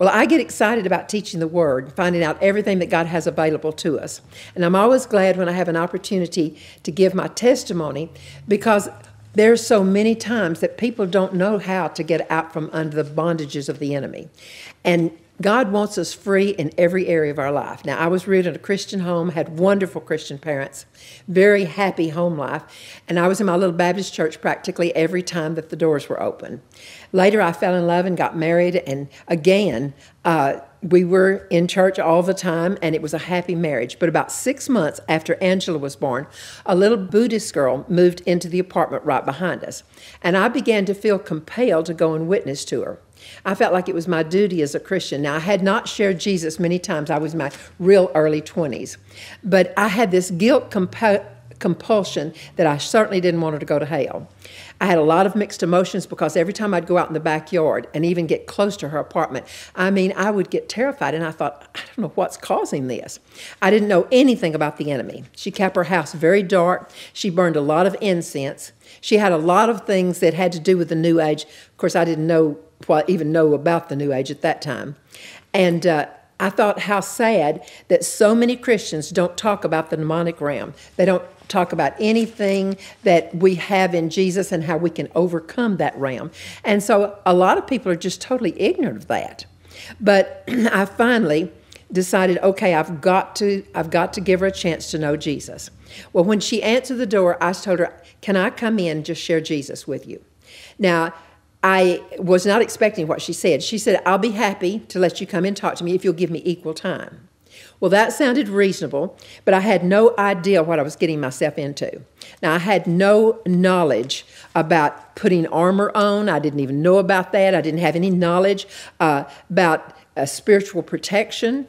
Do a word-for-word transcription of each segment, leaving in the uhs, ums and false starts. Well, I get excited about teaching the Word, finding out everything that God has available to us. And I'm always glad when I have an opportunity to give my testimony, because there's so many times that people don't know how to get out from under the bondages of the enemy. And God wants us free in every area of our life. Now, I was reared in a Christian home, had wonderful Christian parents, very happy home life, and I was in my little Baptist church practically every time that the doors were open. Later, I fell in love and got married, and again, uh, we were in church all the time, and it was a happy marriage. But about six months after Angela was born, a little Buddhist girl moved into the apartment right behind us, and I began to feel compelled to go and witness to her. I felt like it was my duty as a Christian. Now, I had not shared Jesus many times. I was in my real early twenties. But I had this guilt compu compulsion that I certainly didn't want her to go to hell. I had a lot of mixed emotions because every time I'd go out in the backyard and even get close to her apartment, I mean, I would get terrified, and I thought, I don't know what's causing this. I didn't know anything about the enemy. She kept her house very dark. She burned a lot of incense. She had a lot of things that had to do with the New Age. Of course, I didn't know Well, even know about the New Age at that time. And uh, I thought how sad that so many Christians don't talk about the demonic realm. They don't talk about anything that we have in Jesus and how we can overcome that realm. And so a lot of people are just totally ignorant of that. But I finally decided, okay, I've got to, I've got to give her a chance to know Jesus. Well, when she answered the door, I told her, can I come in and just share Jesus with you? Now, I was not expecting what she said. She said, I'll be happy to let you come and talk to me if you'll give me equal time. Well, that sounded reasonable, but I had no idea what I was getting myself into. Now, I had no knowledge about putting armor on. I didn't even know about that. I didn't have any knowledge uh, about uh, spiritual protection.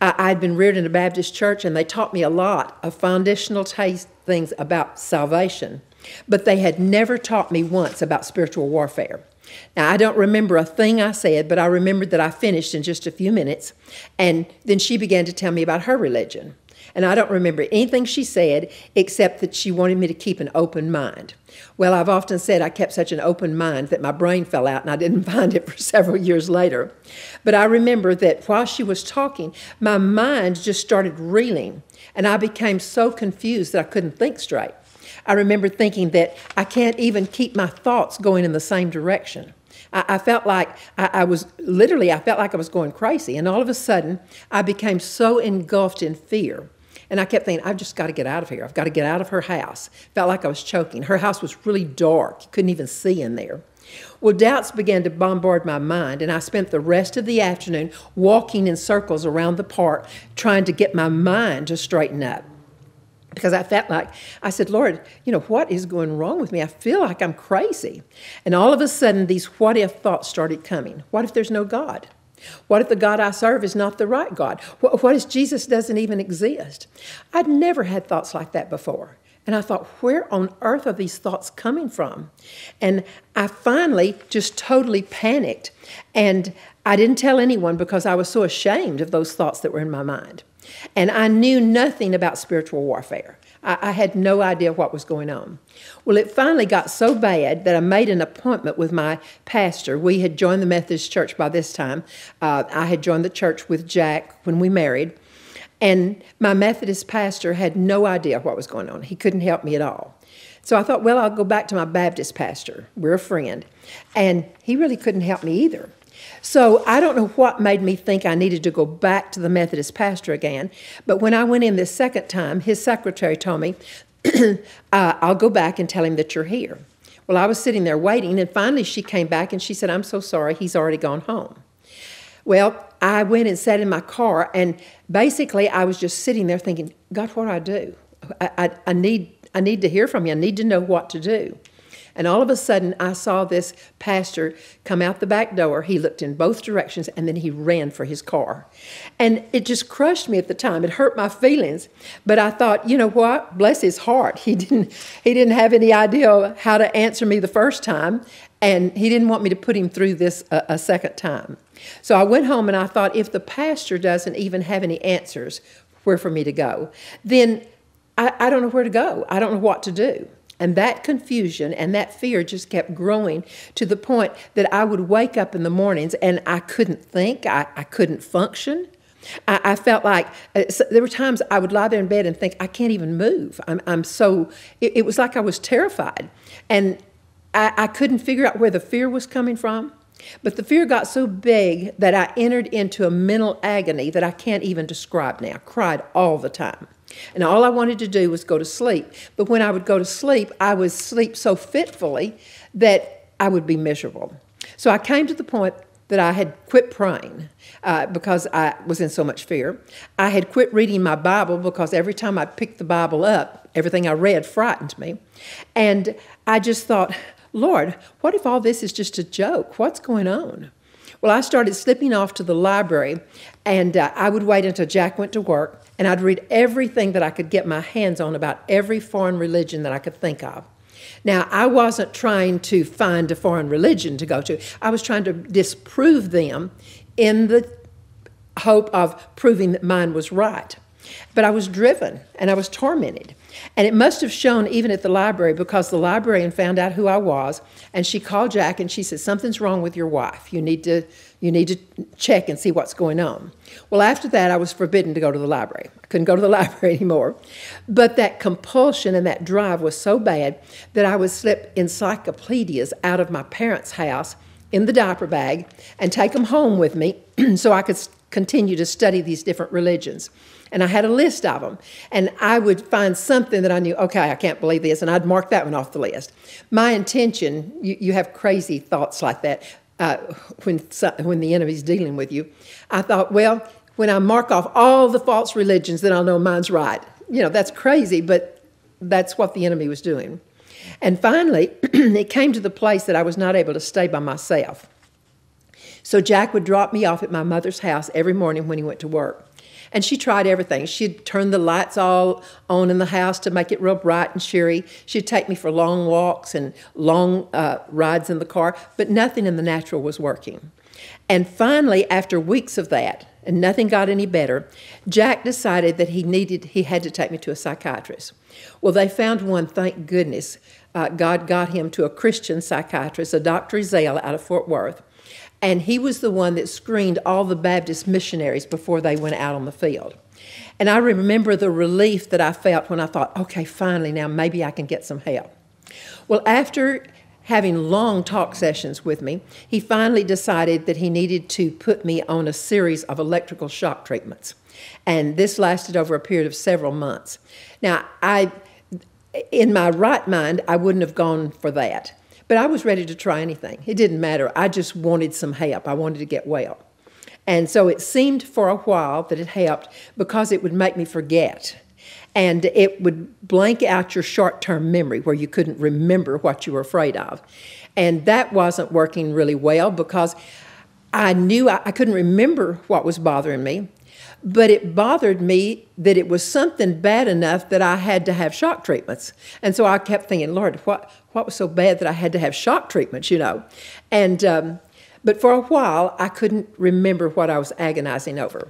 Uh, I'd been reared in a Baptist church, and they taught me a lot of foundational taste things about salvation. But they had never taught me once about spiritual warfare. Now, I don't remember a thing I said, but I remembered that I finished in just a few minutes, and then she began to tell me about her religion. And I don't remember anything she said except that she wanted me to keep an open mind. Well, I've often said I kept such an open mind that my brain fell out and I didn't find it for several years later. But I remember that while she was talking, my mind just started reeling, and I became so confused that I couldn't think straight. I remember thinking that I can't even keep my thoughts going in the same direction. I, I felt like I, I was, literally, I felt like I was going crazy. And all of a sudden, I became so engulfed in fear. And I kept thinking, I've just got to get out of here. I've got to get out of her house. Felt like I was choking. Her house was really dark. You couldn't even see in there. Well, doubts began to bombard my mind, and I spent the rest of the afternoon walking in circles around the park, trying to get my mind to straighten up. Because I felt like, I said, Lord, you know, what is going wrong with me? I feel like I'm crazy. And all of a sudden, these what-if thoughts started coming. What if there's no God? What if the God I serve is not the right God? What if Jesus doesn't even exist? I'd never had thoughts like that before. And I thought, where on earth are these thoughts coming from? And I finally just totally panicked. And I didn't tell anyone because I was so ashamed of those thoughts that were in my mind. And I knew nothing about spiritual warfare. I, I had no idea what was going on. Well, it finally got so bad that I made an appointment with my pastor. We had joined the Methodist church by this time. Uh, I had joined the church with Jack when we married. And my Methodist pastor had no idea what was going on. He couldn't help me at all. So I thought, well, I'll go back to my Baptist pastor. We're a friend. And he really couldn't help me either. So I don't know what made me think I needed to go back to the Methodist pastor again, but when I went in this second time, his secretary told me, uh, I'll go back and tell him that you're here. Well, I was sitting there waiting, and finally she came back and she said, I'm so sorry, he's already gone home. Well, I went and sat in my car, and basically I was just sitting there thinking, God, what do I do? I, I, I, need, I need to hear from you. I need to know what to do. And all of a sudden, I saw this pastor come out the back door. He looked in both directions, and then he ran for his car. And it just crushed me at the time. It hurt my feelings. But I thought, you know what? Bless his heart. He didn't, he didn't have any idea how to answer me the first time, and he didn't want me to put him through this a, a second time. So I went home, and I thought, if the pastor doesn't even have any answers where for me to go, then I, I don't know where to go. I don't know what to do. And that confusion and that fear just kept growing to the point that I would wake up in the mornings and I couldn't think, I, I couldn't function. I, I felt like, uh, so there were times I would lie there in bed and think, I can't even move. I'm, I'm so, it, it was like I was terrified. And I, I couldn't figure out where the fear was coming from. But the fear got so big that I entered into a mental agony that I can't even describe now. I cried all the time. And all I wanted to do was go to sleep. But when I would go to sleep, I would sleep so fitfully that I would be miserable. So I came to the point that I had quit praying uh, because I was in so much fear. I had quit reading my Bible because every time I picked the Bible up, everything I read frightened me. And I just thought, Lord, what if all this is just a joke? What's going on? Well, I started slipping off to the library, and uh, I would wait until Jack went to work, and I'd read everything that I could get my hands on about every foreign religion that I could think of. Now, I wasn't trying to find a foreign religion to go to. I was trying to disprove them in the hope of proving that mine was right. But I was driven, and I was tormented. And it must have shown even at the library, because the librarian found out who I was, and she called Jack and she said, something's wrong with your wife. You need to, you need to check and see what's going on. Well, after that, I was forbidden to go to the library. I couldn't go to the library anymore. But that compulsion and that drive was so bad that I would slip encyclopedias out of my parents' house in the diaper bag and take them home with me so I could continue to study these different religions. And I had a list of them, and I would find something that I knew, okay, I can't believe this, and I'd mark that one off the list. My intention, you, you have crazy thoughts like that uh, when, when the enemy's dealing with you. I thought, well, when I mark off all the false religions, then I'll know mine's right. You know, that's crazy, but that's what the enemy was doing. And finally, it came to the place that I was not able to stay by myself. So Jack would drop me off at my mother's house every morning when he went to work. And she tried everything. She'd turn the lights all on in the house to make it real bright and cheery. She'd take me for long walks and long uh, rides in the car, but nothing in the natural was working. And finally, after weeks of that, and nothing got any better, Jack decided that he needed, he had to take me to a psychiatrist. Well, they found one, thank goodness. Uh, God got him to a Christian psychiatrist, a Doctor Ezell out of Fort Worth. And he was the one that screened all the Baptist missionaries before they went out on the field. And I remember the relief that I felt when I thought, okay, finally, now maybe I can get some help. Well, after having long talk sessions with me, he finally decided that he needed to put me on a series of electrical shock treatments. And this lasted over a period of several months. Now, I, in my right mind, I wouldn't have gone for that. But I was ready to try anything. It didn't matter. I just wanted some help. I wanted to get well. And so it seemed for a while that it helped because it would make me forget. And it would blank out your short-term memory where you couldn't remember what you were afraid of. And that wasn't working really well because I knew I, I couldn't remember what was bothering me. But it bothered me that it was something bad enough that I had to have shock treatments. And so I kept thinking, Lord, what, what was so bad that I had to have shock treatments, you know? And, um, but for a while, I couldn't remember what I was agonizing over.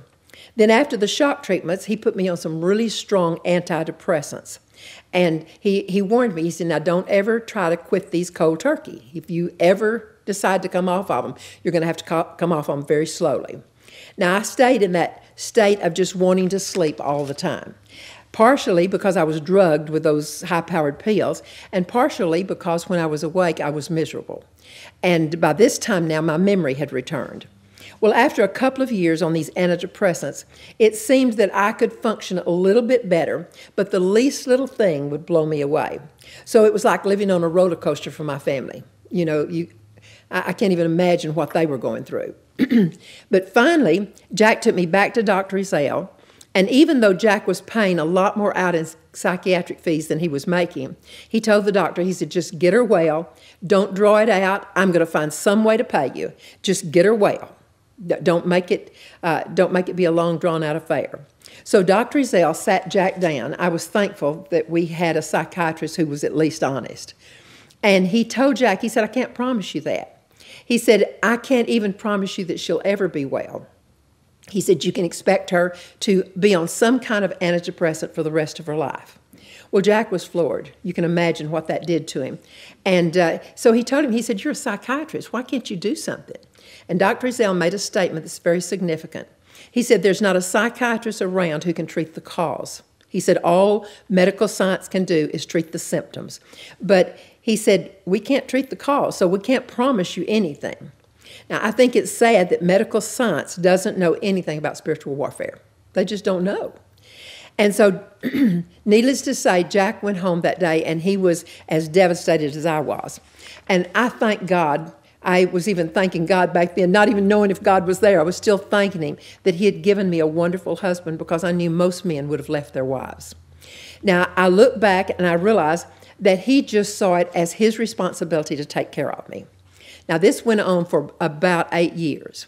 Then after the shock treatments, he put me on some really strong antidepressants. And he, he warned me, he said, now don't ever try to quit these cold turkey. If you ever decide to come off of them, you're going to have to come off of them very slowly. Now, I stayed in that state of just wanting to sleep all the time, partially because I was drugged with those high-powered pills, and partially because when I was awake, I was miserable. And by this time now, my memory had returned. Well, after a couple of years on these antidepressants, it seemed that I could function a little bit better, but the least little thing would blow me away. So it was like living on a roller coaster for my family. You know, you, I, I can't even imagine what they were going through. But finally, Jack took me back to Doctor Ezell, and even though Jack was paying a lot more out in psychiatric fees than he was making, he told the doctor, he said, just get her well. Don't draw it out. I'm going to find some way to pay you. Just get her well. Don't make it, uh, don't make it be a long, drawn-out affair. So Doctor Ezell sat Jack down. I was thankful that we had a psychiatrist who was at least honest. And he told Jack, he said, I can't promise you that. He said, I can't even promise you that she'll ever be well. He said, you can expect her to be on some kind of antidepressant for the rest of her life. Well, Jack was floored. You can imagine what that did to him. And uh, so he told him, he said, you're a psychiatrist. Why can't you do something? And Doctor Ezell made a statement that's very significant. He said, there's not a psychiatrist around who can treat the cause. He said, all medical science can do is treat the symptoms. But he said, we can't treat the cause, so we can't promise you anything. Now, I think it's sad that medical science doesn't know anything about spiritual warfare. They just don't know. And so, needless to say, Jack went home that day, and he was as devastated as I was. And I thank God. I was even thanking God back then, not even knowing if God was there. I was still thanking him that he had given me a wonderful husband, because I knew most men would have left their wives. Now, I look back, and I realize that he just saw it as his responsibility to take care of me. Now, this went on for about eight years.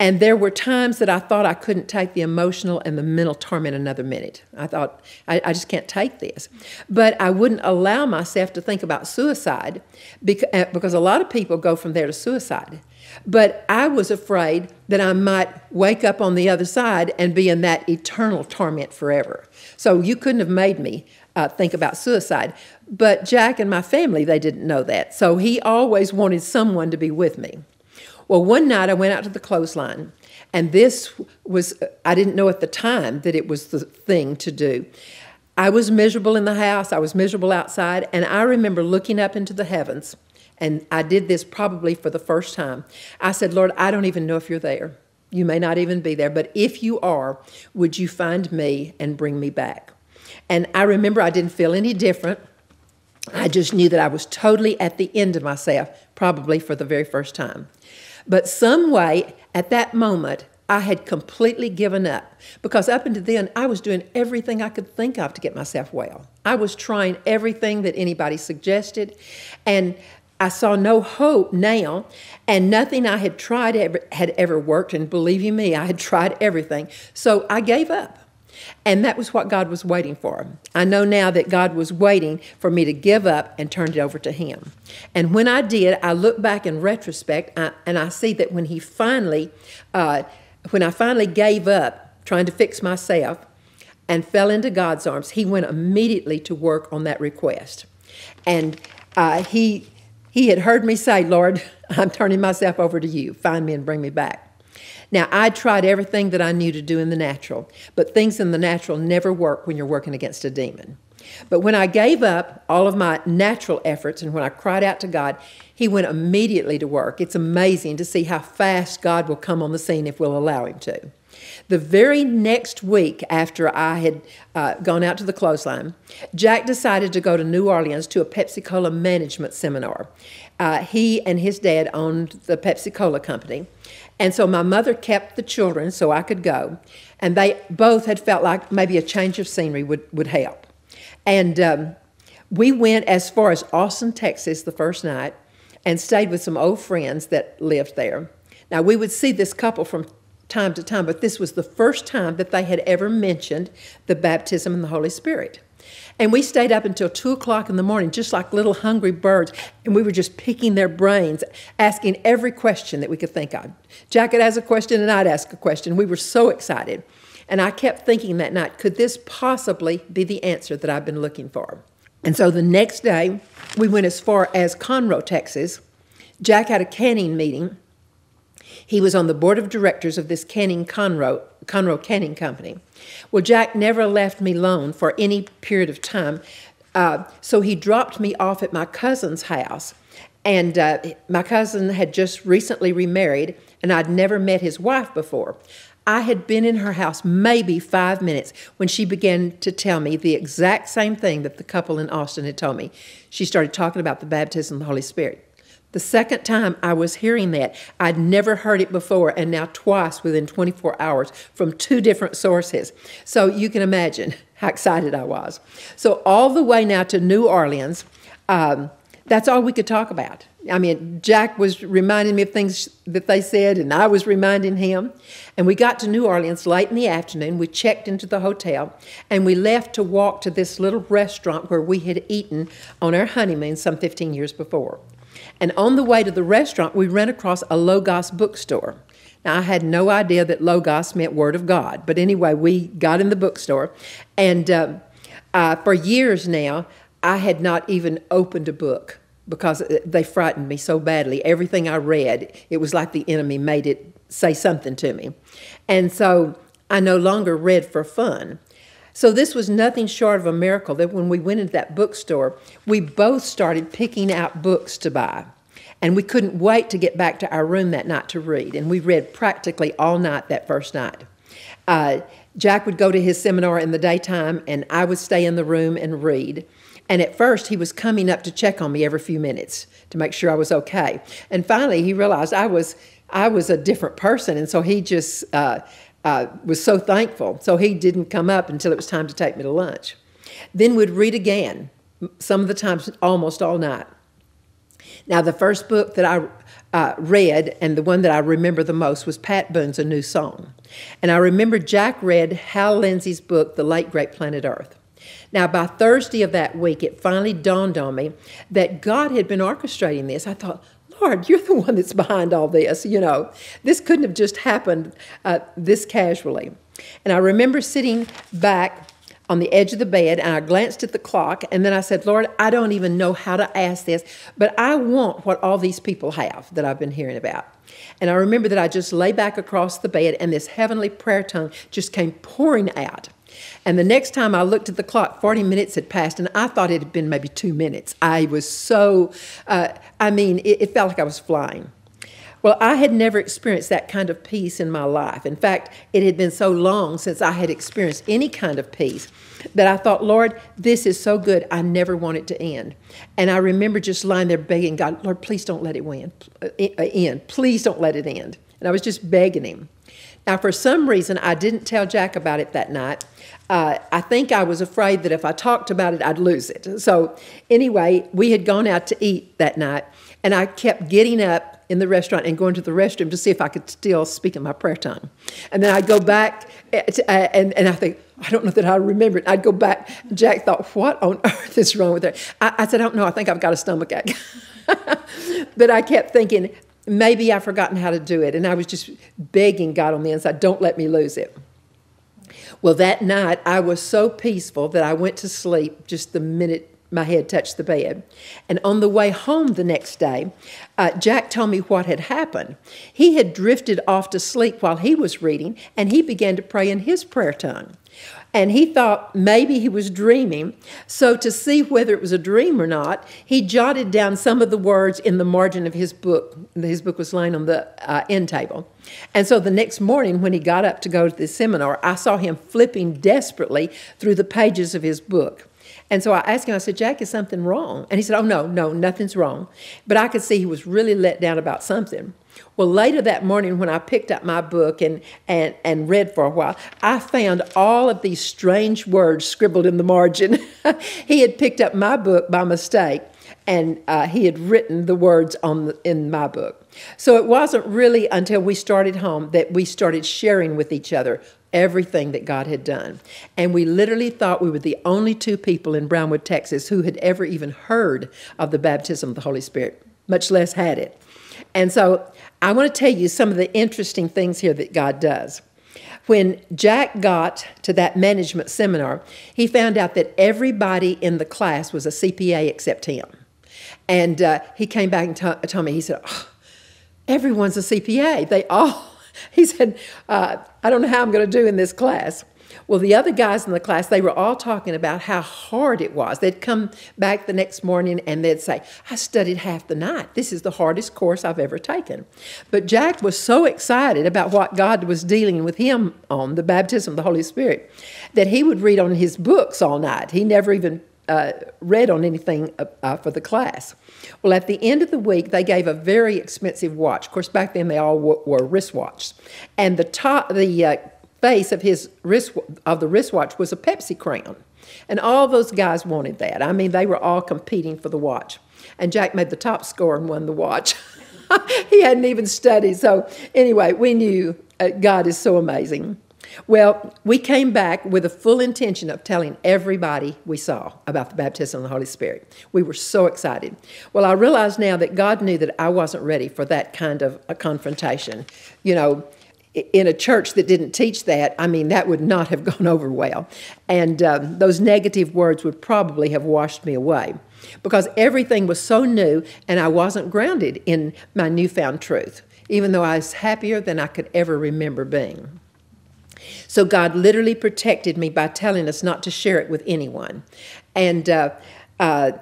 And there were times that I thought I couldn't take the emotional and the mental torment another minute. I thought, I, I just can't take this. But I wouldn't allow myself to think about suicide, because, because a lot of people go from there to suicide. But I was afraid that I might wake up on the other side and be in that eternal torment forever. So you couldn't have made me Uh, think about suicide. But Jack and my family, they didn't know that. So he always wanted someone to be with me. Well, one night I went out to the clothesline, and this was, I didn't know at the time that it was the thing to do. I was miserable in the house, I was miserable outside, and I remember looking up into the heavens, and I did this probably for the first time. I said, Lord, I don't even know if you're there. You may not even be there, but if you are, would you find me and bring me back? And I remember I didn't feel any different. I just knew that I was totally at the end of myself, probably for the very first time. But some way, at that moment, I had completely given up, because up until then, I was doing everything I could think of to get myself well. I was trying everything that anybody suggested, and I saw no hope now, and nothing I had tried ever, had ever worked, and believe you me, I had tried everything. So I gave up. And that was what God was waiting for. I know now that God was waiting for me to give up and turn it over to him. And when I did, I look back in retrospect, I, and I see that when he finally, uh, when I finally gave up trying to fix myself and fell into God's arms, he went immediately to work on that request. And uh, he, he had heard me say, Lord, I'm turning myself over to you. Find me and bring me back. Now, I tried everything that I knew to do in the natural, but things in the natural never work when you're working against a demon. But when I gave up all of my natural efforts and when I cried out to God, he went immediately to work. It's amazing to see how fast God will come on the scene if we'll allow him to. The very next week after I had uh, gone out to the clothesline, Jack decided to go to New Orleans to a Pepsi-Cola management seminar. Uh, he and his dad owned the Pepsi-Cola company. And so my mother kept the children so I could go. And they both had felt like maybe a change of scenery would, would help. And um, we went as far as Austin, Texas the first night and stayed with some old friends that lived there. Now, we would see this couple from time to time, but this was the first time that they had ever mentioned the baptism in the Holy Spirit. And we stayed up until two o'clock in the morning, just like little hungry birds, and we were just picking their brains, asking every question that we could think of. Jack would ask a question, and I'd ask a question. We were so excited. And I kept thinking that night, could this possibly be the answer that I've been looking for? And so the next day, we went as far as Conroe, Texas. Jack had a canning meeting. He was on the board of directors of this canning Conroe, Conroe Canning Company. Well, Jack never left me alone for any period of time, uh, so he dropped me off at my cousin's house. And uh, my cousin had just recently remarried, and I'd never met his wife before. I had been in her house maybe five minutes when she began to tell me the exact same thing that the couple in Austin had told me. She started talking about the baptism of the Holy Spirit. The second time I was hearing that, I'd never heard it before, and now twice within twenty-four hours from two different sources. So you can imagine how excited I was. So all the way now to New Orleans, um, that's all we could talk about. I mean, Jack was reminding me of things that they said, and I was reminding him. And we got to New Orleans late in the afternoon. We checked into the hotel, and we left to walk to this little restaurant where we had eaten on our honeymoon some fifteen years before. And on the way to the restaurant, we ran across a Logos bookstore. Now, I had no idea that Logos meant Word of God. But anyway, we got in the bookstore. And uh, uh, for years now, I had not even opened a book because they frightened me so badly. Everything I read, it was like the enemy made it say something to me. And so I no longer read for fun. So this was nothing short of a miracle that when we went into that bookstore, we both started picking out books to buy. And we couldn't wait to get back to our room that night to read. And we read practically all night that first night. Uh, Jack would go to his seminar in the daytime, and I would stay in the room and read. And at first, he was coming up to check on me every few minutes to make sure I was okay. And finally, he realized I was, I was a different person, and so he just uh, uh, was so thankful. So he didn't come up until it was time to take me to lunch. Then we'd read again, some of the times almost all night. Now, the first book that I uh, read, and the one that I remember the most, was Pat Boone's A New Song. And I remember Jack read Hal Lindsey's book, The Late Great Planet Earth. Now, by Thursday of that week, it finally dawned on me that God had been orchestrating this. I thought, Lord, you're the one that's behind all this, you know. This couldn't have just happened uh, this casually. And I remember sitting back on the edge of the bed, and I glanced at the clock, and then I said, Lord, I don't even know how to ask this, but I want what all these people have that I've been hearing about. And I remember that I just lay back across the bed, and this heavenly prayer tongue just came pouring out. And the next time I looked at the clock, forty minutes had passed, and I thought it had been maybe two minutes. I was so, uh, I mean, it, it felt like I was flying. Well, I had never experienced that kind of peace in my life. In fact, it had been so long since I had experienced any kind of peace that I thought, Lord, this is so good, I never want it to end. And I remember just lying there begging God, Lord, please don't let it end. Please don't let it end. And I was just begging him. Now, for some reason, I didn't tell Jack about it that night. Uh, I think I was afraid that if I talked about it, I'd lose it. So anyway, we had gone out to eat that night, and I kept getting up in the restaurant and going to the restroom to see if I could still speak in my prayer tongue. And then I'd go back, to, uh, and, and I think, I don't know that I remember it. I'd go back. Jack thought, what on earth is wrong with her? I, I said, I don't know. I think I've got a stomachache. But I kept thinking, maybe I've forgotten how to do it. And I was just begging God on the inside, don't let me lose it. Well, that night, I was so peaceful that I went to sleep just the minute my head touched the bed. And on the way home the next day, uh, Jack told me what had happened. He had drifted off to sleep while he was reading, and he began to pray in his prayer tongue. And he thought maybe he was dreaming. So to see whether it was a dream or not, he jotted down some of the words in the margin of his book. His book was lying on the uh, end table. And so the next morning when he got up to go to the seminar, I saw him flipping desperately through the pages of his book. And so I asked him, I said, Jack, is something wrong? And he said, oh, no, no, nothing's wrong. But I could see he was really let down about something. Well, later that morning when I picked up my book and, and, and read for a while, I found all of these strange words scribbled in the margin. He had picked up my book by mistake, and uh, he had written the words on the, in my book. So it wasn't really until we started home that we started sharing with each other everything that God had done. And we literally thought we were the only two people in Brownwood, Texas, who had ever even heard of the baptism of the Holy Spirit, much less had it. And so I want to tell you some of the interesting things here that God does. When Jack got to that management seminar, he found out that everybody in the class was a C P A except him. And uh, he came back and told me, he said, oh, everyone's a C P A. They all... He said, uh, I don't know how I'm going to do in this class. Well, the other guys in the class, they were all talking about how hard it was. They'd come back the next morning and they'd say, I studied half the night. This is the hardest course I've ever taken. But Jack was so excited about what God was dealing with him on, the baptism of the Holy Spirit, that he would read on his books all night. He never even Uh, read on anything uh, uh, for the class. Well, at the end of the week, they gave a very expensive watch. Of course, back then they all wore, wore wristwatches, and the top, the uh, face of his wrist of the wristwatch was a Pepsi crown, and all those guys wanted that. I mean, they were all competing for the watch, and Jack made the top score and won the watch. He hadn't even studied, so anyway, we knew uh, God is so amazing. Well, we came back with a full intention of telling everybody we saw about the baptism of the Holy Spirit. We were so excited. Well, I realize now that God knew that I wasn't ready for that kind of a confrontation. You know, in a church that didn't teach that, I mean, that would not have gone over well. And um, those negative words would probably have washed me away, because everything was so new and I wasn't grounded in my newfound truth, even though I was happier than I could ever remember being. So God literally protected me by telling us not to share it with anyone. And uh, uh,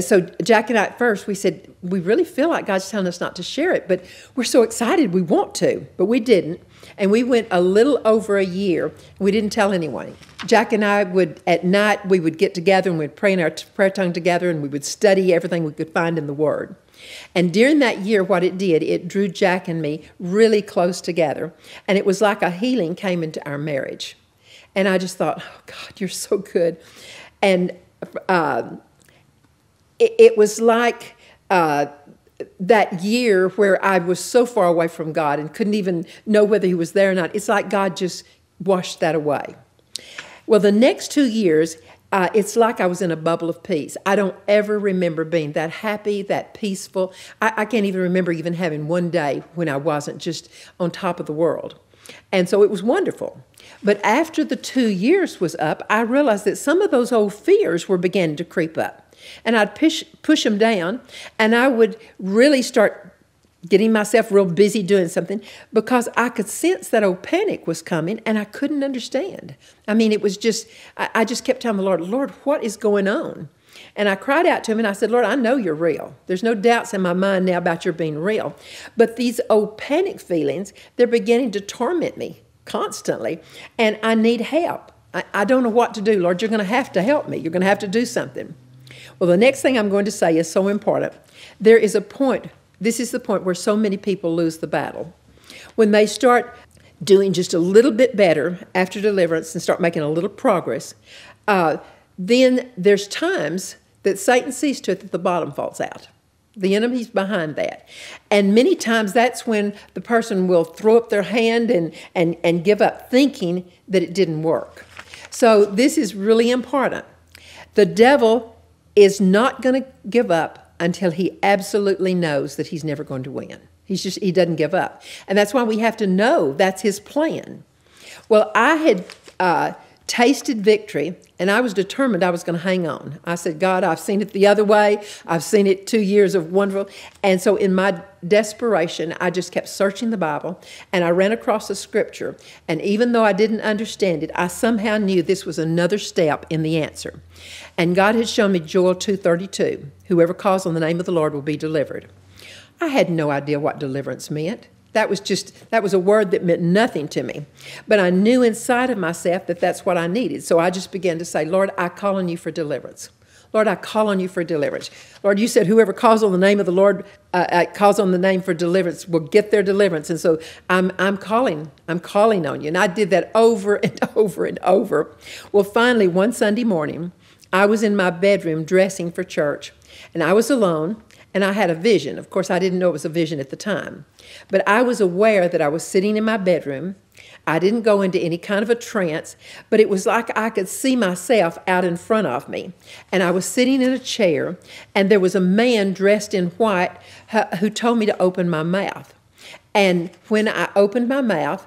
so Jack and I, at first, we said, we really feel like God's telling us not to share it, but we're so excited we want to, but we didn't. And we went a little over a year. We didn't tell anyone. Jack and I would, at night, we would get together and we'd pray in our prayer tongue together, and we would study everything we could find in the Word. And during that year, what it did, it drew Jack and me really close together. And it was like a healing came into our marriage. And I just thought, oh, God, you're so good. And uh, it, it was like uh, that year where I was so far away from God and couldn't even know whether he was there or not. It's like God just washed that away. Well, the next two years... Uh, it's like I was in a bubble of peace. I don't ever remember being that happy, that peaceful. I, I can't even remember even having one day when I wasn't just on top of the world. And so it was wonderful. But after the two years was up, I realized that some of those old fears were beginning to creep up. And I'd push, push them down, and I would really start getting myself real busy doing something, because I could sense that old panic was coming and I couldn't understand. I mean, it was just, I, I just kept telling the Lord, Lord, what is going on? And I cried out to him and I said, Lord, I know you're real. There's no doubts in my mind now about your being real. But these old panic feelings, they're beginning to torment me constantly, and I need help. I, I don't know what to do. Lord, you're going to have to help me. You're going to have to do something. Well, the next thing I'm going to say is so important. There is a point. This is the point where so many people lose the battle. When they start doing just a little bit better after deliverance and start making a little progress, uh, then there's times that Satan sees to it that the bottom falls out. The enemy's behind that. And many times that's when the person will throw up their hand and, and, and give up, thinking that it didn't work. So this is really important. The devil is not going to give up until he absolutely knows that he's never going to win. He's just, he doesn't give up. And that's why we have to know that's his plan. Well, I had uh, tasted victory, and I was determined I was going to hang on. I said, God, I've seen it the other way. I've seen it two years of wonderful. And so in my desperation, I just kept searching the Bible, and I ran across a scripture. And even though I didn't understand it, I somehow knew this was another step in the answer. And God had shown me Joel two thirty-two, whoever calls on the name of the Lord will be delivered. I had no idea what deliverance meant. That was just, that was a word that meant nothing to me. But I knew inside of myself that that's what I needed. So I just began to say, Lord, I call on you for deliverance. Lord, I call on you for deliverance. Lord, you said whoever calls on the name of the Lord, uh, calls on the name for deliverance, will get their deliverance. And so I'm, I'm calling, I'm calling on you. And I did that over and over and over. Well, finally, one Sunday morning, I was in my bedroom dressing for church, and I was alone, and I had a vision. Of course, I didn't know it was a vision at the time, but I was aware that I was sitting in my bedroom. I didn't go into any kind of a trance, but it was like I could see myself out in front of me, and I was sitting in a chair, and there was a man dressed in white who told me to open my mouth. And when I opened my mouth,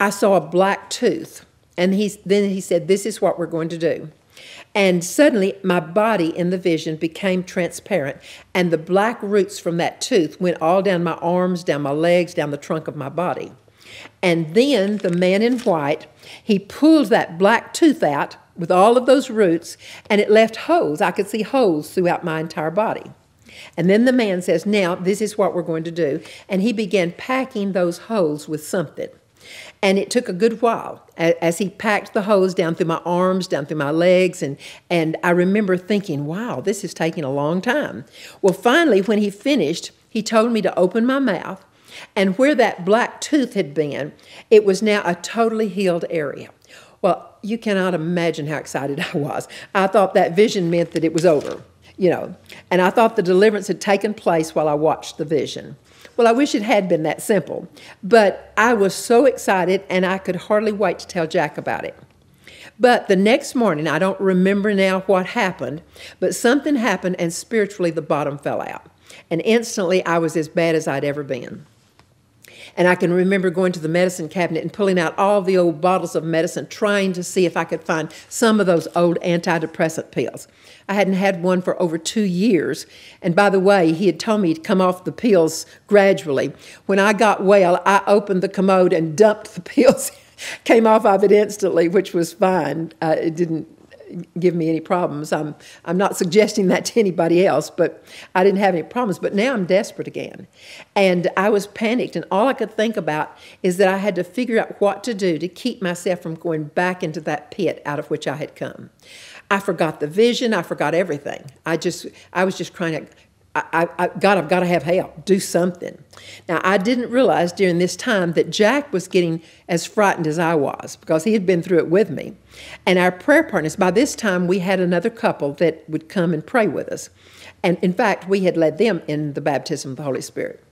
I saw a black tooth, and he, then he said, this is what we're going to do. And suddenly, my body in the vision became transparent, and the black roots from that tooth went all down my arms, down my legs, down the trunk of my body. And then the man in white, he pulled that black tooth out with all of those roots, and it left holes. I could see holes throughout my entire body. And then the man says, now, this is what we're going to do. And he began packing those holes with something. And it took a good while as he packed the hose down through my arms, down through my legs. And, and I remember thinking, wow, this is taking a long time. Well, finally, when he finished, he told me to open my mouth. And where that black tooth had been, it was now a totally healed area. Well, you cannot imagine how excited I was. I thought that vision meant that it was over, you know. And I thought the deliverance had taken place while I watched the vision. Well, I wish it had been that simple, but I was so excited and I could hardly wait to tell Jack about it. But the next morning, I don't remember now what happened, but something happened and spiritually the bottom fell out. And instantly I was as bad as I'd ever been. And I can remember going to the medicine cabinet and pulling out all the old bottles of medicine, trying to see if I could find some of those old antidepressant pills. I hadn't had one for over two years. And by the way, he had told me to come off the pills gradually. When I got well, I opened the commode and dumped the pills, came off of it instantly, which was fine. Uh, it didn't give me any problems. I'm, I'm not suggesting that to anybody else, but I didn't have any problems. But now I'm desperate again. And I was panicked, and all I could think about is that I had to figure out what to do to keep myself from going back into that pit out of which I had come. I forgot the vision. I forgot everything. I just, I was just crying, I, I, God, I've got to have help. Do something. Now, I didn't realize during this time that Jack was getting as frightened as I was because he had been through it with me. And our prayer partners, by this time, we had another couple that would come and pray with us. And in fact, we had led them in the baptism of the Holy Spirit.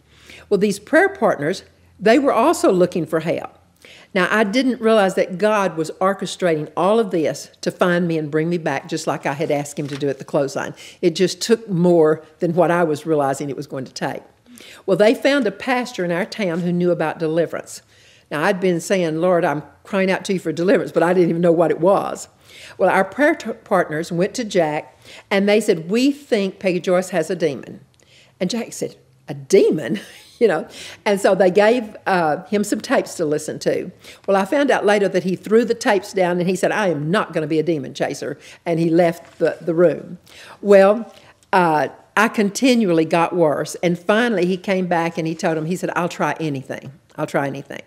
Well, these prayer partners, they were also looking for help. Now, I didn't realize that God was orchestrating all of this to find me and bring me back, just like I had asked him to do at the clothesline. It just took more than what I was realizing it was going to take. Well, they found a pastor in our town who knew about deliverance. Now, I'd been saying, Lord, I'm crying out to you for deliverance, but I didn't even know what it was. Well, our prayer partners went to Jack, and they said, we think Peggy Joyce has a demon. And Jack said, a demon? You know, and so they gave uh, him some tapes to listen to. Well, I found out later that he threw the tapes down and he said, I am not going to be a demon chaser. And he left the, the room. Well, uh, I continually got worse. And finally, he came back and he told him, he said, I'll try anything. I'll try anything.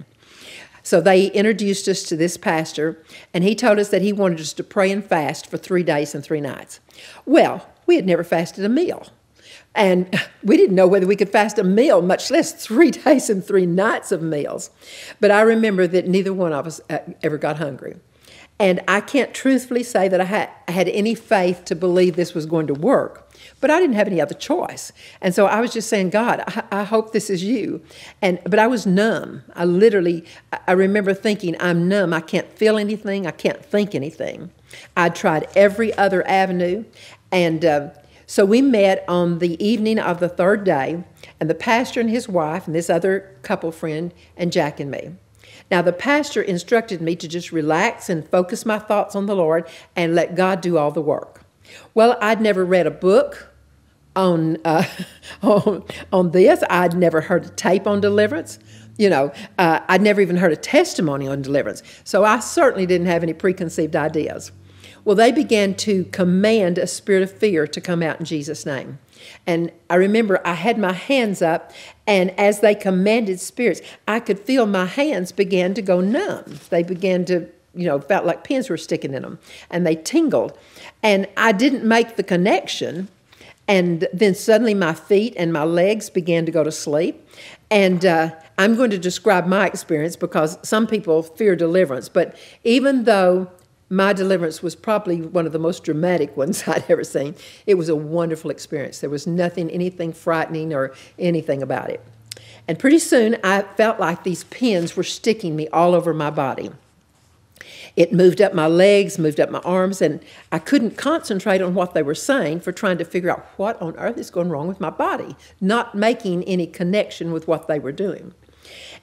So they introduced us to this pastor. And he told us that he wanted us to pray and fast for three days and three nights. Well, we had never fasted a meal. And we didn't know whether we could fast a meal, much less three days and three nights of meals. But I remember that neither one of us ever got hungry. And I can't truthfully say that I had, I had any faith to believe this was going to work, but I didn't have any other choice. And so I was just saying, God, I, I hope this is you. And but I was numb. I literally, I remember thinking, I'm numb. I can't feel anything. I can't think anything. I tried every other avenue. And Uh, So we met on the evening of the third day, and the pastor and his wife and this other couple friend and Jack and me. Now, the pastor instructed me to just relax and focus my thoughts on the Lord and let God do all the work. Well, I'd never read a book on, uh, on, on this. I'd never heard a tape on deliverance. You know, uh, I'd never even heard a testimony on deliverance. So I certainly didn't have any preconceived ideas. Well, they began to command a spirit of fear to come out in Jesus' name. And I remember I had my hands up, and as they commanded spirits, I could feel my hands began to go numb. They began to, you know, felt like pins were sticking in them, and they tingled. And I didn't make the connection, and then suddenly my feet and my legs began to go to sleep. And uh, I'm going to describe my experience because some people fear deliverance, but even though my deliverance was probably one of the most dramatic ones I'd ever seen, it was a wonderful experience. There was nothing, anything frightening or anything about it. And pretty soon I felt like these pins were sticking me all over my body. It moved up my legs, moved up my arms, and I couldn't concentrate on what they were saying for trying to figure out what on earth is going wrong with my body, not making any connection with what they were doing.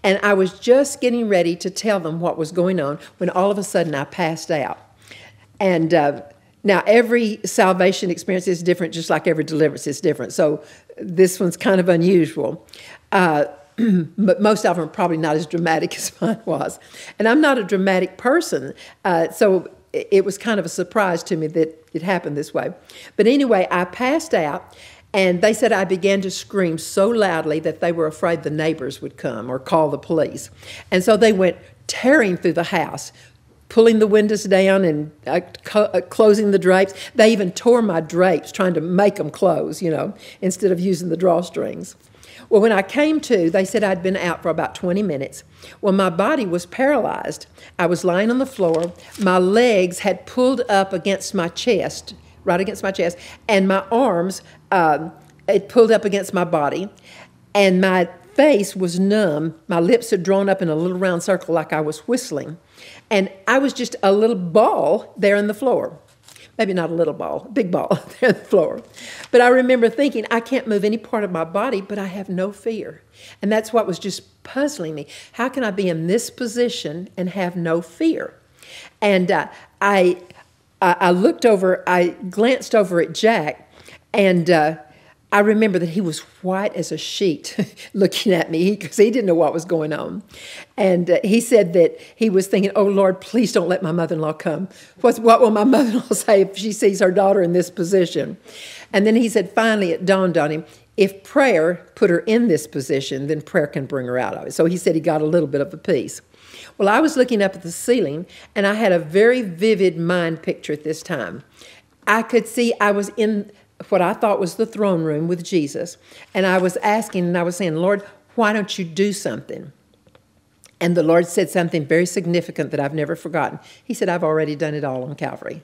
And I was just getting ready to tell them what was going on when all of a sudden I passed out. And uh, now every salvation experience is different, just like every deliverance is different. So this one's kind of unusual. Uh, but most of them are probably not as dramatic as mine was. And I'm not a dramatic person. Uh, so it was kind of a surprise to me that it happened this way. But anyway, I passed out. And they said I began to scream so loudly that they were afraid the neighbors would come or call the police. And so they went tearing through the house, pulling the windows down and uh, co uh, closing the drapes. They even tore my drapes, trying to make them close, you know, instead of using the drawstrings. Well, when I came to, they said I'd been out for about twenty minutes. Well, my body was paralyzed. I was lying on the floor. My legs had pulled up against my chest, right against my chest, and my arms, um, it pulled up against my body, and my face was numb. My lips had drawn up in a little round circle like I was whistling. And I was just a little ball there on the floor. Maybe not a little ball, a big ball there on the floor. But I remember thinking, I can't move any part of my body, but I have no fear. And that's what was just puzzling me. How can I be in this position and have no fear? And uh, I, I, I looked over, I glanced over at Jack, and uh, I remember that he was white as a sheet looking at me because he didn't know what was going on. And uh, he said that he was thinking, oh, Lord, please don't let my mother-in-law come. What, what will my mother-in-law say if she sees her daughter in this position? And then he said, finally, it dawned on him, if prayer put her in this position, then prayer can bring her out of it. So he said he got a little bit of a peace. Well, I was looking up at the ceiling, and I had a very vivid mind picture at this time. I could see I was in what I thought was the throne room with Jesus, and I was asking, and I was saying, Lord, why don't you do something? And the Lord said something very significant that I've never forgotten. He said, I've already done it all on Calvary.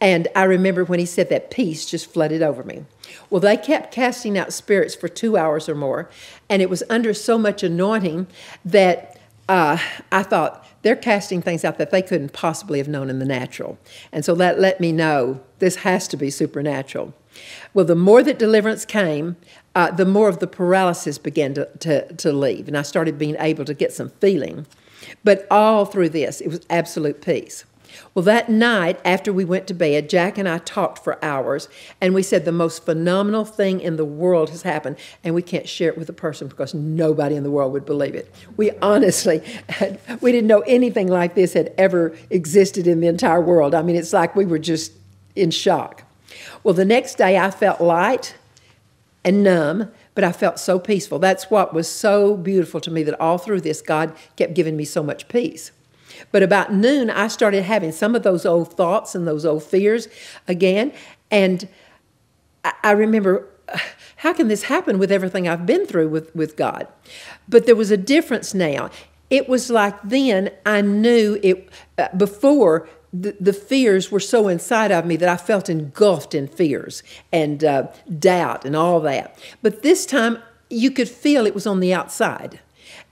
And I remember when he said that, peace just flooded over me. Well, they kept casting out spirits for two hours or more, and it was under so much anointing that Uh, I thought, they're casting things out that they couldn't possibly have known in the natural. And so that let me know this has to be supernatural. Well, the more that deliverance came, uh, the more of the paralysis began to, to, to leave. And I started being able to get some feeling. But all through this, it was absolute peace. Well, that night after we went to bed, Jack and I talked for hours, and we said the most phenomenal thing in the world has happened, and we can't share it with a person because nobody in the world would believe it. We honestly, had, we didn't know anything like this had ever existed in the entire world. I mean, it's like we were just in shock. Well, the next day I felt light and numb, but I felt so peaceful. That's what was so beautiful to me, that all through this, God kept giving me so much peace. But about noon, I started having some of those old thoughts and those old fears again. And I remember, how can this happen with everything I've been through with, with God? But there was a difference now. It was like then I knew it, uh, before the, the fears were so inside of me that I felt engulfed in fears and uh, doubt and all that. But this time, you could feel it was on the outside.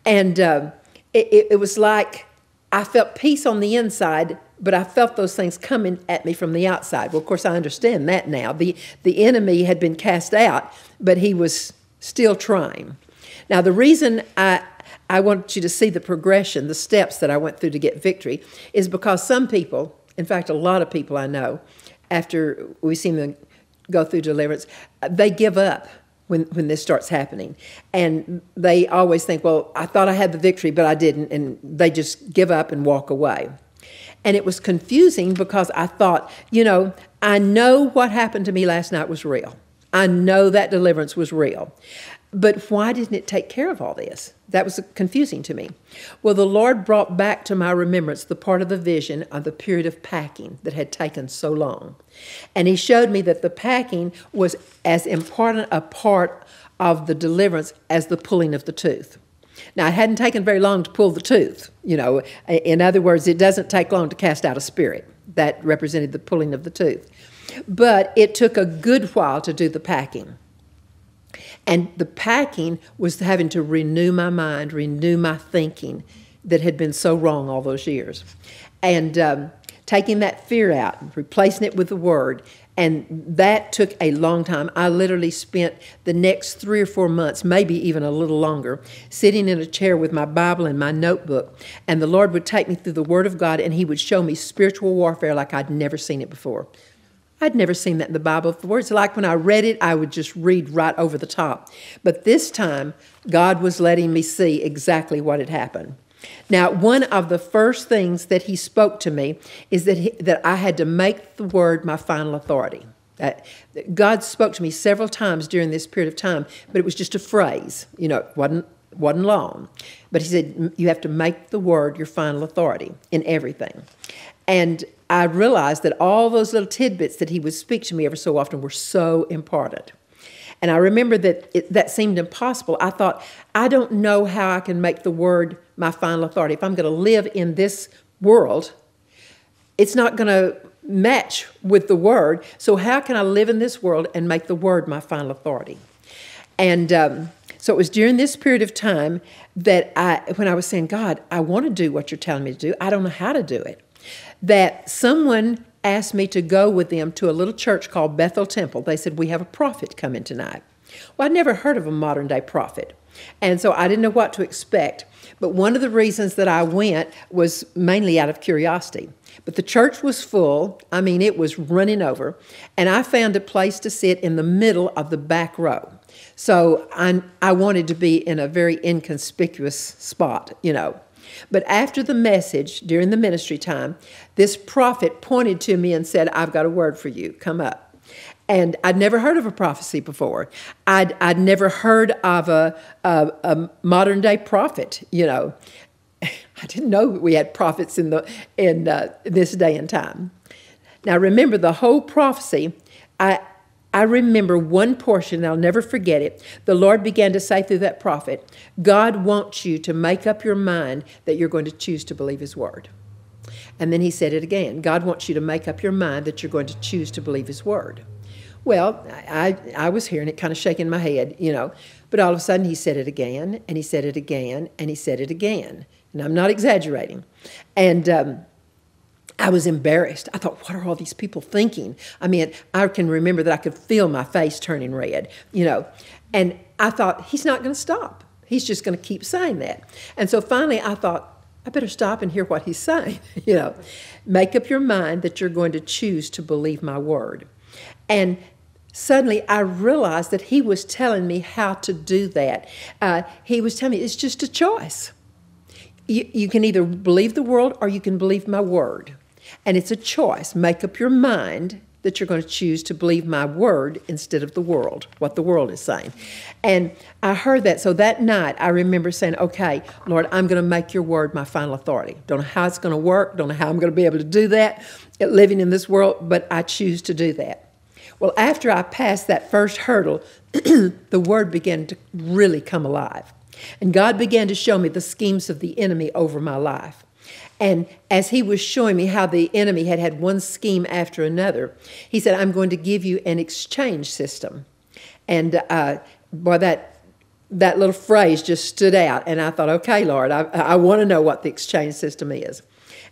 And uh, it, it, it was like I felt peace on the inside, but I felt those things coming at me from the outside. Well, of course, I understand that now. The, the enemy had been cast out, but he was still trying. Now, the reason I, I want you to see the progression, the steps that I went through to get victory, is because some people, in fact, a lot of people I know, after we see them go through deliverance, they give up when, when this starts happening. And they always think, well, I thought I had the victory, but I didn't, and they just give up and walk away. And it was confusing because I thought, you know, I know what happened to me last night was real. I know that deliverance was real. But why didn't it take care of all this? That was confusing to me. Well, the Lord brought back to my remembrance the part of the vision of the period of packing that had taken so long. And he showed me that the packing was as important a part of the deliverance as the pulling of the tooth. Now, it hadn't taken very long to pull the tooth. You know, in other words, it doesn't take long to cast out a spirit. That represented the pulling of the tooth. But it took a good while to do the packing. And the packing was having to renew my mind, renew my thinking that had been so wrong all those years. And um, taking that fear out, replacing it with the Word, and that took a long time. I literally spent the next three or four months, maybe even a little longer, sitting in a chair with my Bible and my notebook, and the Lord would take me through the Word of God, and he would show me spiritual warfare like I'd never seen it before. I'd never seen that in the Bible. The words, like when I read it, I would just read right over the top. But this time, God was letting me see exactly what had happened. Now, one of the first things that he spoke to me is that, he, that I had to make the Word my final authority. That God spoke to me several times during this period of time, but it was just a phrase. You know, it wasn't, wasn't long. But he said, you have to make the Word your final authority in everything. And I realized that all those little tidbits that he would speak to me ever so often were so important. And I remember that it, that seemed impossible. I thought, I don't know how I can make the Word my final authority. If I'm going to live in this world, it's not going to match with the Word. So how can I live in this world and make the Word my final authority? And um, So it was during this period of time that I, when I was saying, God, I want to do what you're telling me to do. I don't know how to do it. That someone asked me to go with them to a little church called Bethel Temple. They said, we have a prophet coming tonight. Well, I'd never heard of a modern day prophet. And so I didn't know what to expect. But one of the reasons that I went was mainly out of curiosity. But the church was full. I mean, it was running over. And I found a place to sit in the middle of the back row. So I, I wanted to be in a very inconspicuous spot, you know. But after the message, during the ministry time, this prophet pointed to me and said, I've got a word for you. Come up. And I'd never heard of a prophecy before. I'd, I'd never heard of a, a, a modern-day prophet, you know. I didn't know we had prophets in, the, in uh, this day and time. Now, remember, the whole prophecy, I, I remember one portion, and I'll never forget it. The Lord began to say through that prophet, God wants you to make up your mind that you're going to choose to believe his word. And then he said it again. God wants you to make up your mind that you're going to choose to believe his word. Well, I, I was hearing it kind of shaking my head, you know. But all of a sudden, he said it again, and he said it again, and he said it again. And I'm not exaggerating. And um, I was embarrassed. I thought, what are all these people thinking? I mean, I can remember that I could feel my face turning red, you know. And I thought, he's not going to stop. He's just going to keep saying that. And so finally, I thought, I better stop and hear what he's saying, you know. Make up your mind that you're going to choose to believe my word. And suddenly I realized that he was telling me how to do that. Uh, he was telling me it's just a choice. You, you can either believe the world or you can believe my word. And it's a choice. Make up your mind that you're going to choose to believe my word instead of the world, what the world is saying. And I heard that. So that night, I remember saying, okay, Lord, I'm going to make your word my final authority. Don't know how it's going to work. Don't know how I'm going to be able to do that living in this world, but I choose to do that. Well, after I passed that first hurdle, the word began to really come alive. And God began to show me the schemes of the enemy over my life. And as he was showing me how the enemy had had one scheme after another, he said, I'm going to give you an exchange system. And uh, boy, that that little phrase just stood out. And I thought, okay, Lord, I, I want to know what the exchange system is.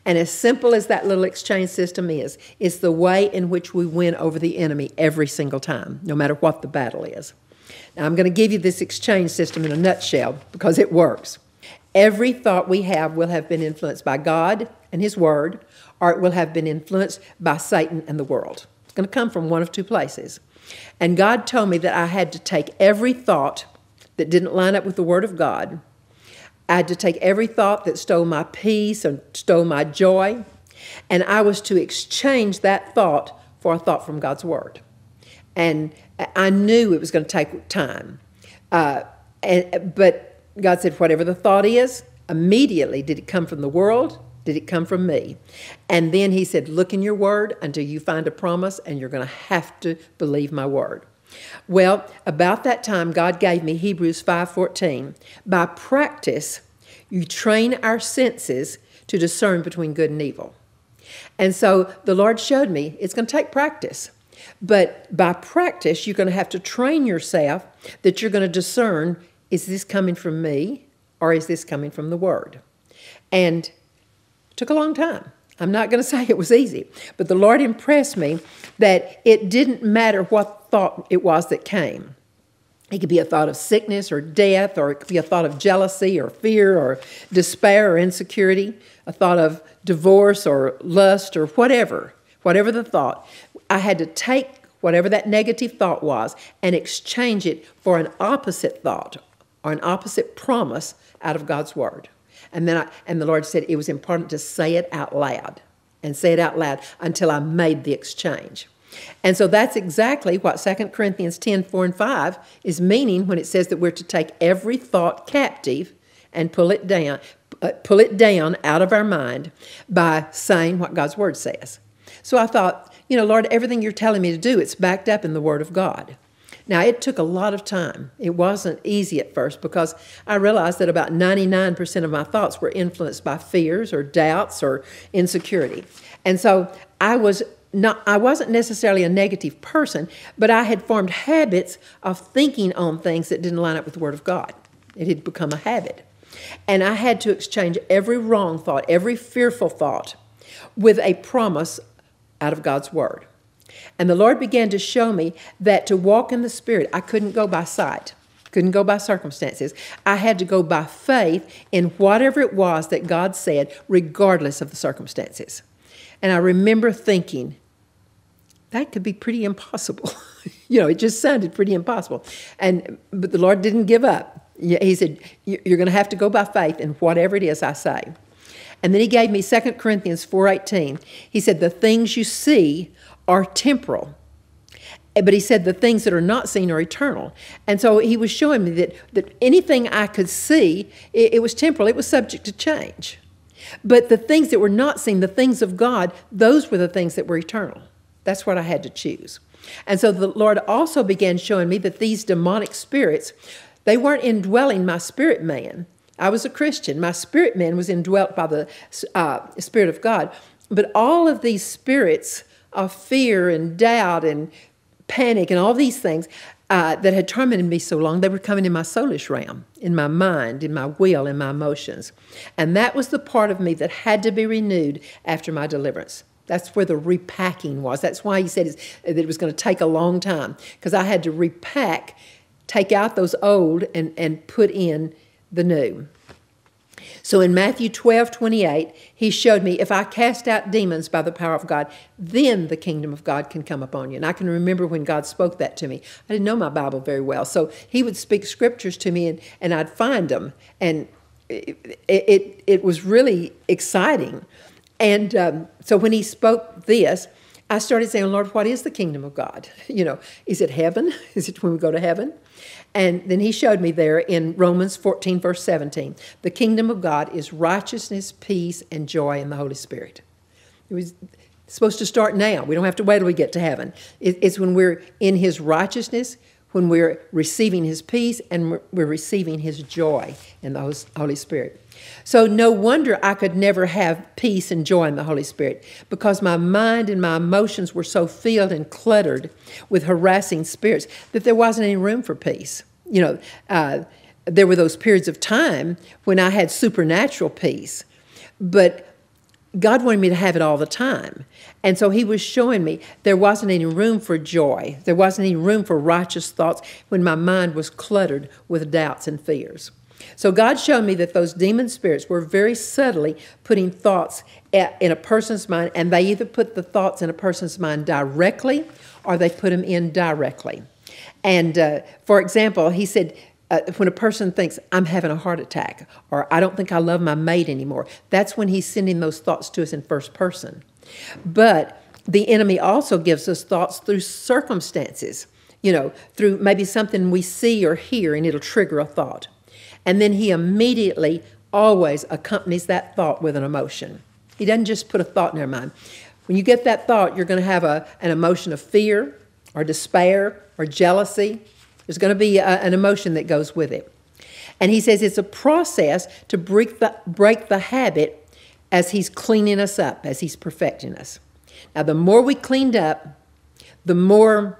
And as simple as that little exchange system is, it's the way in which we win over the enemy every single time, no matter what the battle is. Now, I'm going to give you this exchange system in a nutshell because it works. Every thought we have will have been influenced by God and his word, or it will have been influenced by Satan and the world. It's going to come from one of two places. And God told me that I had to take every thought that didn't line up with the word of God. I had to take every thought that stole my peace and stole my joy, and I was to exchange that thought for a thought from God's word. And I knew it was going to take time. Uh, and, but... God said, whatever the thought is, immediately, did it come from the world? Did it come from me? And then he said, look in your word until you find a promise, and you're going to have to believe my word. Well, about that time, God gave me Hebrews five fourteen. By practice, you train our senses to discern between good and evil. And so the Lord showed me it's going to take practice. But by practice, you're going to have to train yourself that you're going to discern, is this coming from me, or is this coming from the word? And it took a long time. I'm not going to say it was easy, but the Lord impressed me that it didn't matter what thought it was that came. It could be a thought of sickness or death, or it could be a thought of jealousy or fear or despair or insecurity, a thought of divorce or lust or whatever, whatever the thought. I had to take whatever that negative thought was and exchange it for an opposite thought, or an opposite promise out of God's word. And then I, and the Lord said it was important to say it out loud, and say it out loud until I made the exchange. And so that's exactly what Second Corinthians ten, four and five is meaning when it says that we're to take every thought captive and pull it down, pull it down out of our mind by saying what God's word says. So I thought, you know, Lord, everything you're telling me to do, it's backed up in the word of God. Now, it took a lot of time. It wasn't easy at first because I realized that about ninety-nine percent of my thoughts were influenced by fears or doubts or insecurity. And so I was not, I wasn't necessarily a negative person, but I had formed habits of thinking on things that didn't line up with the Word of God. It had become a habit. And I had to exchange every wrong thought, every fearful thought, with a promise out of God's Word. And the Lord began to show me that to walk in the Spirit, I couldn't go by sight, couldn't go by circumstances. I had to go by faith in whatever it was that God said, regardless of the circumstances. And I remember thinking, that could be pretty impossible. You know, it just sounded pretty impossible. And, but the Lord didn't give up. He said, you're going to have to go by faith in whatever it is I say. And then he gave me Second Corinthians four eighteen. He said, the things you see are temporal. But he said the things that are not seen are eternal. And so he was showing me that, that anything I could see, it, it was temporal. It was subject to change. But the things that were not seen, the things of God, those were the things that were eternal. That's what I had to choose. And so the Lord also began showing me that these demonic spirits, they weren't indwelling my spirit man. I was a Christian. My spirit man was indwelt by the uh, Spirit of God. But all of these spirits of fear and doubt and panic and all these things uh, that had tormented me so long, they were coming in my soulish realm, in my mind, in my will, in my emotions. And that was the part of me that had to be renewed after my deliverance. That's where the repacking was. That's why he said it's, that it was going to take a long time, because I had to repack, take out those old and, and put in the new. So in Matthew twelve twenty-eight, he showed me, if I cast out demons by the power of God, then the kingdom of God can come upon you. And I can remember when God spoke that to me. I didn't know my Bible very well. So he would speak scriptures to me, and, and I'd find them. And it, it, it was really exciting. And um, so when he spoke this, I started saying, Lord, what is the kingdom of God? You know, is it heaven? Is it when we go to heaven? And then he showed me there in Romans fourteen, verse seventeen, the kingdom of God is righteousness, peace, and joy in the Holy Spirit. It was supposed to start now. We don't have to wait till we get to heaven. It's when we're in his righteousness, when we're receiving his peace, and we're receiving his joy in the Holy Spirit. So no wonder I could never have peace and joy in the Holy Spirit, because my mind and my emotions were so filled and cluttered with harassing spirits that there wasn't any room for peace. You know, uh, there were those periods of time when I had supernatural peace, but God wanted me to have it all the time. And so he was showing me there wasn't any room for joy. There wasn't any room for righteous thoughts when my mind was cluttered with doubts and fears. So God showed me that those demon spirits were very subtly putting thoughts in a person's mind, and they either put the thoughts in a person's mind directly or they put them indirectly. And uh, for example, he said, uh, when a person thinks, I'm having a heart attack, or I don't think I love my mate anymore, that's when he's sending those thoughts to us in first person. But the enemy also gives us thoughts through circumstances, you know, through maybe something we see or hear, and it'll trigger a thought. And then he immediately always accompanies that thought with an emotion. He doesn't just put a thought in our mind. When you get that thought, you're going to have a, an emotion of fear or despair or jealousy. There's going to be a, an emotion that goes with it. And he says it's a process to break the, break the habit as he's cleaning us up, as he's perfecting us. Now, the more we cleaned up, the more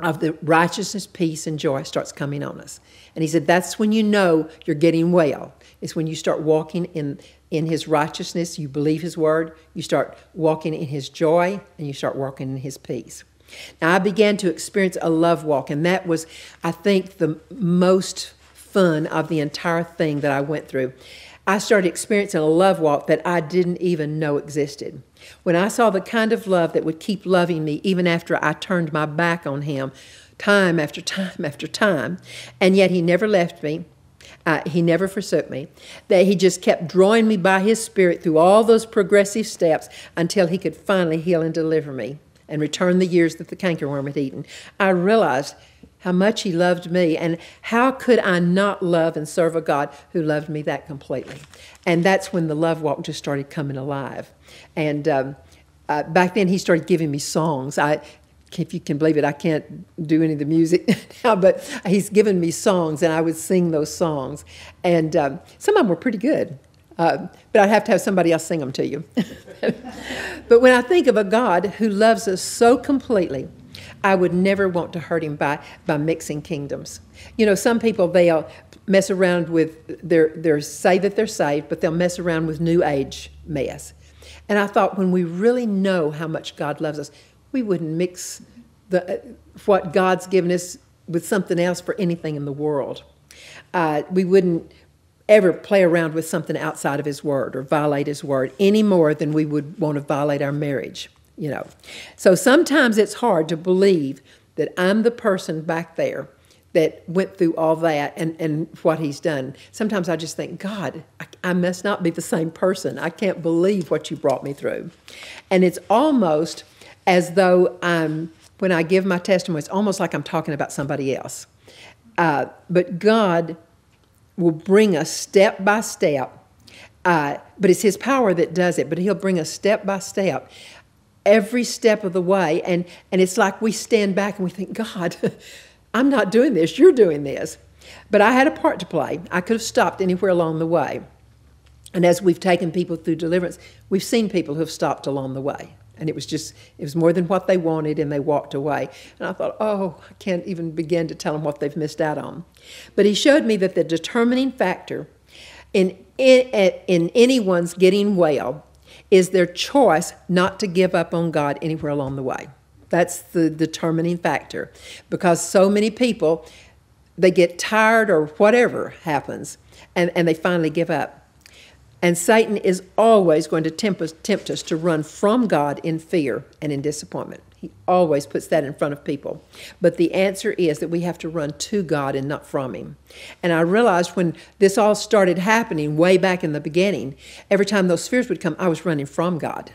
of the righteousness, peace, and joy starts coming on us. And he said, that's when you know you're getting well. It's when you start walking in, in his righteousness, you believe his word, you start walking in his joy, and you start walking in his peace. Now, I began to experience a love walk, and that was, I think, the most fun of the entire thing that I went through. I started experiencing a love walk that I didn't even know existed. When I saw the kind of love that would keep loving me even after I turned my back on him, time after time after time, and yet he never left me, uh, he never forsook me, that he just kept drawing me by his Spirit through all those progressive steps until he could finally heal and deliver me and return the years that the cankerworm had eaten. I realized how much he loved me, and how could I not love and serve a God who loved me that completely? And that's when the love walk just started coming alive. And um, uh, back then, he started giving me songs. I, if you can believe it, I can't do any of the music now, but he's given me songs, and I would sing those songs. And um, some of them were pretty good. Uh, but I'd have to have somebody else sing them to you. But when I think of a God who loves us so completely, I would never want to hurt him by, by mixing kingdoms. You know, some people, they'll mess around with, their, they'll say that they're saved, but they'll mess around with New Age mess. And I thought, when we really know how much God loves us, we wouldn't mix the, uh, what God's given us with something else for anything in the world. Uh, we wouldn't ever play around with something outside of his word or violate his word any more than we would want to violate our marriage, you know. So sometimes it's hard to believe that I'm the person back there that went through all that and, and what he's done. Sometimes I just think, God, I, I must not be the same person. I can't believe what you brought me through. And it's almost as though I'm, when I give my testimony, it's almost like I'm talking about somebody else. Uh, but God will bring us step by step, uh, but it's his power that does it, but he'll bring us step by step, every step of the way, and, and it's like we stand back and we think, God, I'm not doing this, you're doing this. But I had a part to play. I could have stopped anywhere along the way. And as we've taken people through deliverance, we've seen people who have stopped along the way. And it was just, it was more than what they wanted, and they walked away. And I thought, oh, I can't even begin to tell them what they've missed out on. But he showed me that the determining factor in, in, in anyone's getting well is their choice not to give up on God anywhere along the way. That's the determining factor. Because so many people, they get tired or whatever happens, and, and they finally give up. And Satan is always going to tempt us, tempt us to run from God in fear and in disappointment. He always puts that in front of people. But the answer is that we have to run to God and not from him. And I realized when this all started happening way back in the beginning, every time those fears would come, I was running from God.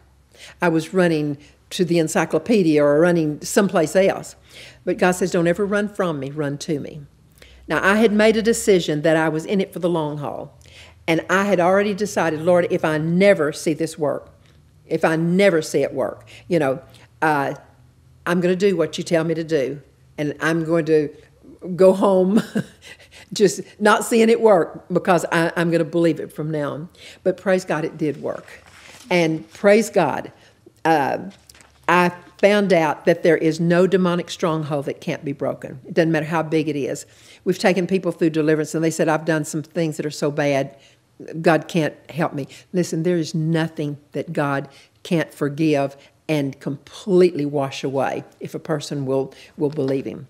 I was running to the encyclopedia or running someplace else. But God says, don't ever run from me, run to me. Now, I had made a decision that I was in it for the long haul. And I had already decided, Lord, if I never see this work, if I never see it work, you know, uh, I'm going to do what you tell me to do. And I'm going to go home just not seeing it work, because I, I'm going to believe it from now on. But praise God, it did work. And praise God, uh, I found out that there is no demonic stronghold that can't be broken. It doesn't matter how big it is. We've taken people through deliverance, and they said, I've done some things that are so bad, God can't help me. Listen, there is nothing that God can't forgive and completely wash away if a person will, will believe him.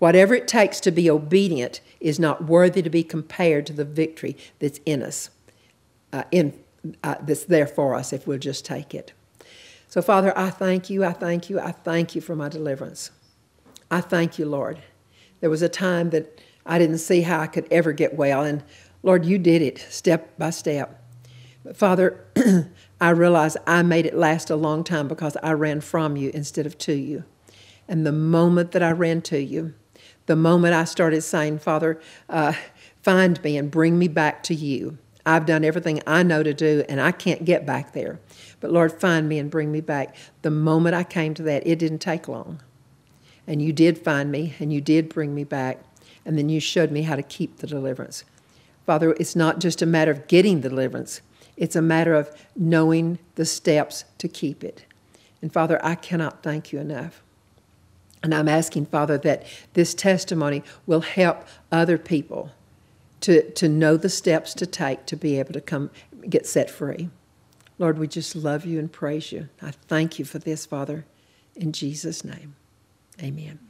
Whatever it takes to be obedient is not worthy to be compared to the victory that's in us, uh, in, uh, that's there for us if we'll just take it. So, Father, I thank you, I thank you, I thank you for my deliverance. I thank you, Lord. There was a time that I didn't see how I could ever get well, and Lord, you did it step by step. But Father, I realize I made it last a long time because I ran from you instead of to you. And the moment that I ran to you, the moment I started saying, Father, uh, find me and bring me back to you. I've done everything I know to do, and I can't get back there. But Lord, find me and bring me back. The moment I came to that, it didn't take long. And you did find me, and you did bring me back, and then you showed me how to keep the deliverance. Father, it's not just a matter of getting the deliverance. It's a matter of knowing the steps to keep it. And Father, I cannot thank you enough. And I'm asking, Father, that this testimony will help other people to, to know the steps to take to be able to come get set free. Lord, we just love you and praise you. I thank you for this, Father, in Jesus' name. Amen.